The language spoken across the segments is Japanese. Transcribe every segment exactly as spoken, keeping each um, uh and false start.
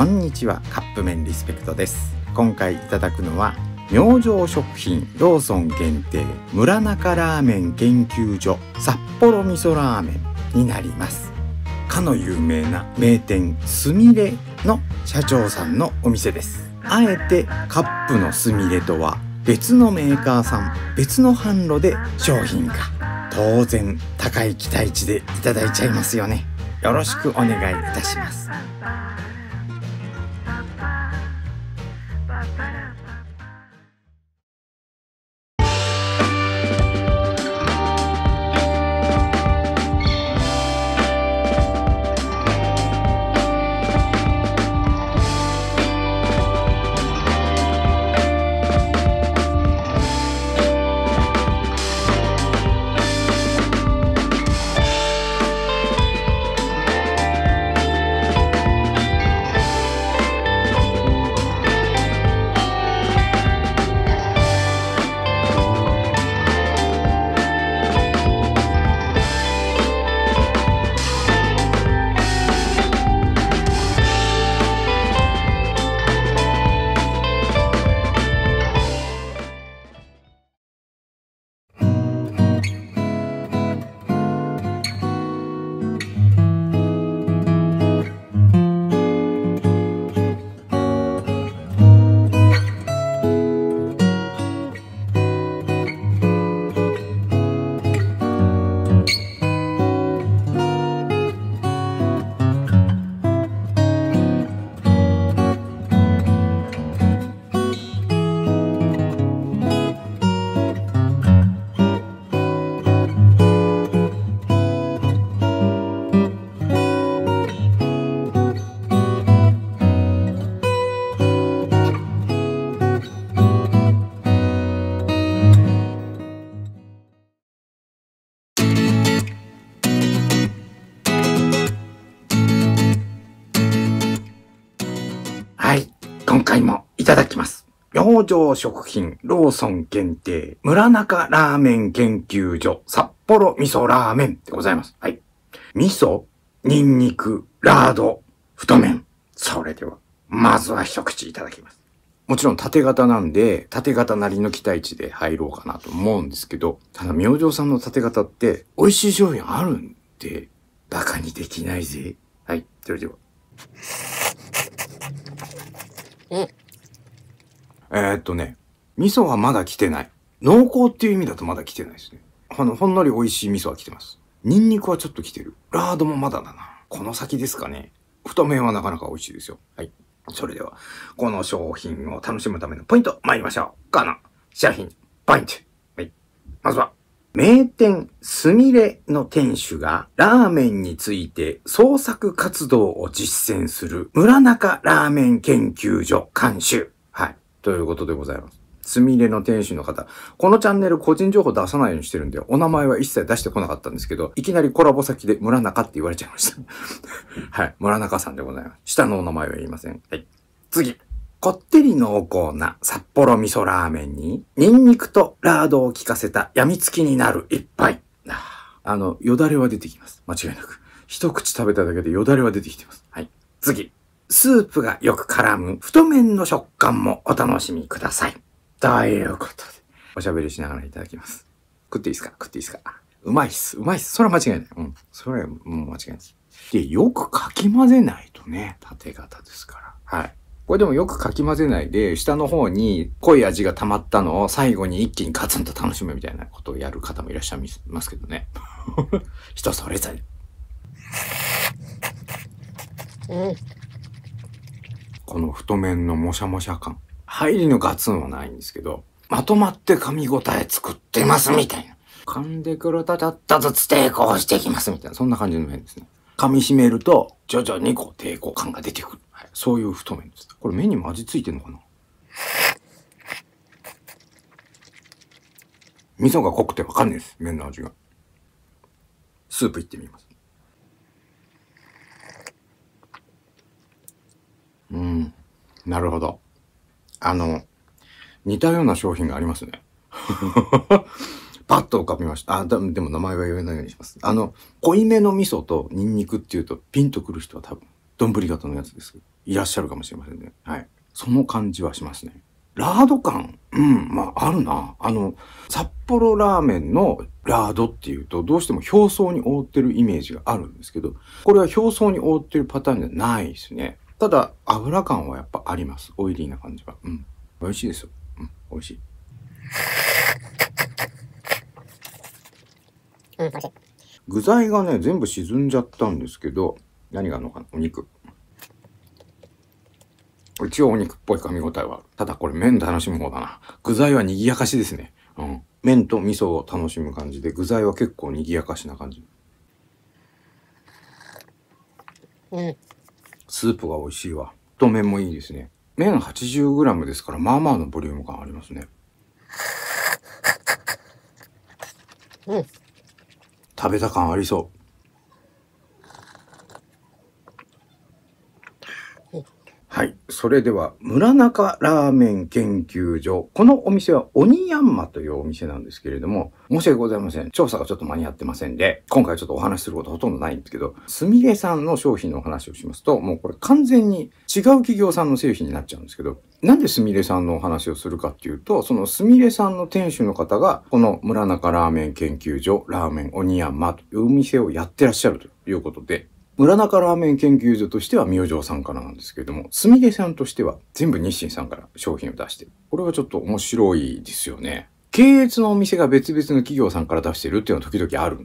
こんにちは、カップ麺リスペクトです。今回いただくのは明星食品ローソン限定村中ラーメン研究所札幌味噌ラーメンになります。かの有名な名店すみれの社長さんのお店です。あえてカップのすみれとは別のメーカーさん、別の販路で商品化、当然高い期待値でいただいちゃいますよね。よろしくお願いいたします。今回もいただきます。明星食品ローソン限定村中ラーメン研究所札幌味噌ラーメンでございます。はい。味噌、ニンニク、ラード、太麺。それでは、まずは一口いただきます。もちろん縦型なんで、縦型なりの期待値で入ろうかなと思うんですけど、ただ明星さんの縦型って美味しい商品あるんで、バカにできないぜ。はい。それでは。うん、えっとね、味噌はまだ来てない。濃厚っていう意味だとまだ来てないですね。あの、ほんのり美味しい味噌は来てます。ニンニクはちょっと来てる。ラードもまだだな。この先ですかね。太麺はなかなか美味しいですよ。はい。それでは、この商品を楽しむためのポイント、参りましょう。この商品、ポイント。はい。まずは、名店すみれの店主がラーメンについて創作活動を実践する村中ラーメン研究所監修。はい。ということでございます。すみれの店主の方、このチャンネル個人情報出さないようにしてるんで、お名前は一切出してこなかったんですけど、いきなりコラボ先で村中って言われちゃいました。はい。村中さんでございます。下のお名前は言いません。はい。次。こってり濃厚な札幌味噌ラーメンに、ニンニクとラードを効かせた病みつきになる一杯。あの、よだれは出てきます。間違いなく。一口食べただけでよだれは出てきてます。はい。次。スープがよく絡む太麺の食感もお楽しみください。ということで、おしゃべりしながらいただきます。食っていいですか食っていいですかうまいっす。うまいっす。それは間違いない。うん。それはもう間違いないです。で、よくかき混ぜないとね、縦型ですから。はい。これでもよくかき混ぜないで、下の方に濃い味が溜まったのを最後に一気にガツンと楽しむみたいなことをやる方もいらっしゃいますけどね。人それぞれ。うん、この太麺のもしゃもしゃ感。入りのガツンはないんですけど、まとまって噛み応え作ってますみたいな。噛んでくるたたったずつ抵抗してきますみたいな。そんな感じの麺ですね。噛み締めると、徐々にこう抵抗感が出てくる。はい、そういう太麺です。これ目にも味ついてんのかな。味噌が濃くてわかんないです。麺の味が。スープいってみます。うん。なるほど。あの、似たような商品がありますね。パッと浮かびました。あ、でも名前は言えないようにします。あの、濃いめの味噌とニンニクっていうとピンとくる人は多分どんぶり型のやつですけど、いらっしゃるかもしれませんね。はい。その感じはしますね。ラード感、うん、まあ、あるな。あの、札幌ラーメンのラードっていうと、どうしても表層に覆ってるイメージがあるんですけど、これは表層に覆ってるパターンじゃないですね。ただ、油感はやっぱあります。オイリーな感じは。うん。美味しいですよ。うん、美味しい。うん、美味しい。具材がね、全部沈んじゃったんですけど、何があるのかな？お肉。一応お肉っぽい噛み応えはある。ただこれ麺楽しむ方だな。具材は賑やかしですね。うん。麺と味噌を楽しむ感じで、具材は結構賑やかしな感じ。うん。スープが美味しいわ。太麺もいいですね。麺 はちじゅうグラム ですから、まあまあのボリューム感ありますね。うん。食べた感ありそう。はい。それでは、村中ラーメン研究所。このお店は、鬼ヤンマというお店なんですけれども、申し訳ございません。調査がちょっと間に合ってませんで、今回ちょっとお話しすることほとんどないんですけど、すみれさんの商品のお話をしますと、もうこれ完全に違う企業さんの製品になっちゃうんですけど、なんですみれさんのお話をするかっていうと、そのすみれさんの店主の方が、この村中ラーメン研究所、ラーメン鬼ヤンマというお店をやってらっしゃるということで、村中ラーメン研究所としては明星さんからなんですけれども、すみれさんとしては全部日清さんから商品を出してる。これはちょっと面白いですよね。系列のお店が別々の企業さんから出してるっていうのは時々ある。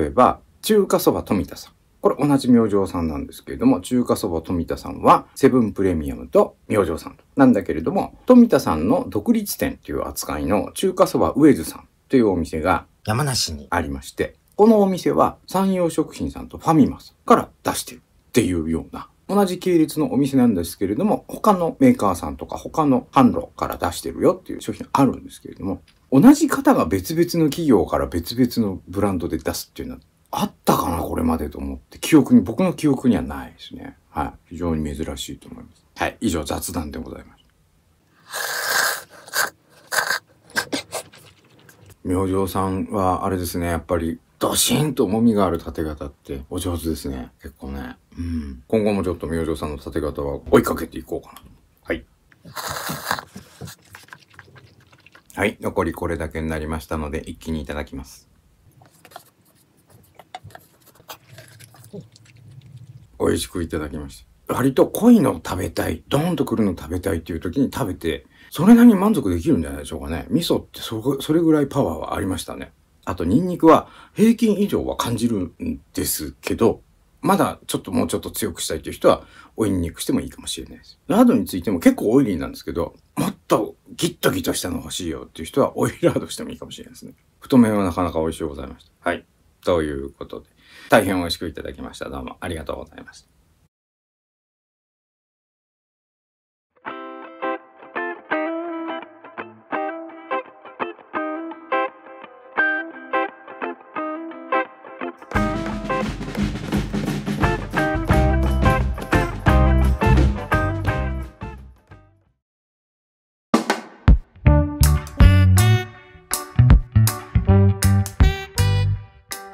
例えば、中華そば富田さん。これ同じ明星さんなんですけれども、中華そば富田さんはセブンプレミアムと明星さんなんだけれども、富田さんの独立店という扱いの中華そば上津さんというお店が山梨にありまして、このお店は山陽食品さんとファミマさんから出してるっていうような同じ系列のお店なんですけれども、他のメーカーさんとか他の販路から出してるよっていう商品あるんですけれども、同じ方が別々の企業から別々のブランドで出すっていうのはあったかなこれまでと思って、記憶に、僕の記憶にはないですね。はい、非常に珍しいと思います。はい、以上雑談でございます。明星さんはあれですね、やっぱりドシンと重みがある縦型ってお上手ですね。結構ね。うん。今後もちょっと明星さんの縦型は追いかけていこうかな。はい。はい。残りこれだけになりましたので、一気にいただきます。美味しくいただきました。割と濃いの食べたい、ドーンとくるの食べたいっていう時に食べて、それなりに満足できるんじゃないでしょうかね。味噌ってそ、それぐらいパワーはありましたね。あと、ニンニクは平均以上は感じるんですけど、まだちょっともうちょっと強くしたいという人は、オイルにしてもいいかもしれないです。ラードについても結構オイリーなんですけど、もっとギッとギッとしたの欲しいよっていう人は、オイルラードしてもいいかもしれないですね。太麺はなかなか美味しいございました。はい。ということで、大変美味しくいただきました。どうもありがとうございました。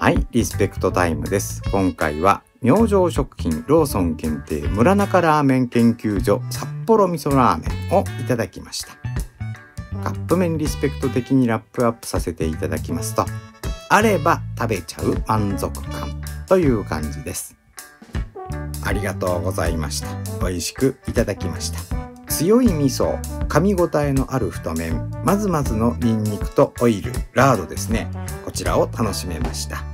はい、リスペクトタイムです。今回は、明星食品ローソン限定村中ラーメン研究所札幌味噌ラーメンをいただきました。カップ麺リスペクト的にラップアップさせていただきますと、あれば食べちゃう満足感という感じです。ありがとうございました。美味しくいただきました。強い味噌、噛み応えのある太麺、まずまずのニンニクとオイル、ラードですね。こちらを楽しめました。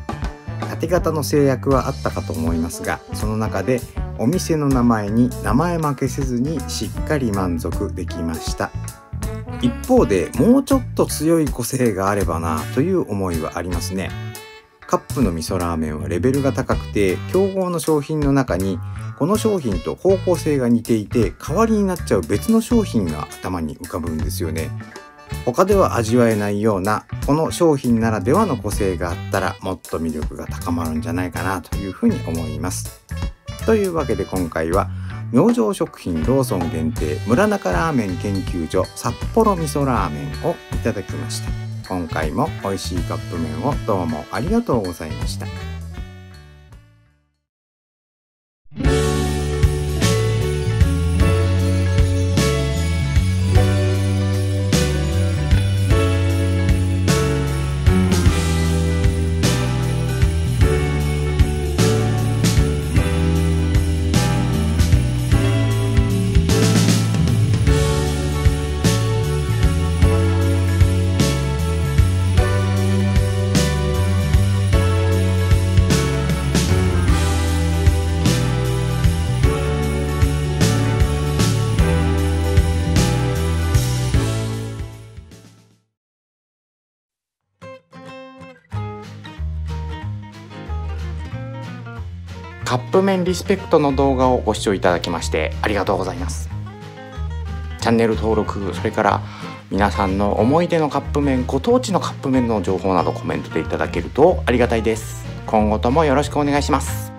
縦型の制約はあったかと思いますが、その中でお店の名前に名前負けせずにしっかり満足できました。一方でもうちょっと強い個性があればなという思いはありますね。カップの味噌ラーメンはレベルが高くて、競合の商品の中にこの商品と方向性が似ていて代わりになっちゃう別の商品が頭に浮かぶんですよね。他では味わえないようなこの商品ならではの個性があったら、もっと魅力が高まるんじゃないかなというふうに思います。というわけで今回は明星食品ローソン限定村中ラーメン研究所札幌味噌ラーメンをいただきました。今回も美味しいカップ麺をどうもありがとうございました。カップ麺リスペクトの動画をご視聴いただきましてありがとうございます。チャンネル登録、それから皆さんの思い出のカップ麺、ご当地のカップ麺の情報などコメントでいただけるとありがたいです。今後ともよろしくお願いします。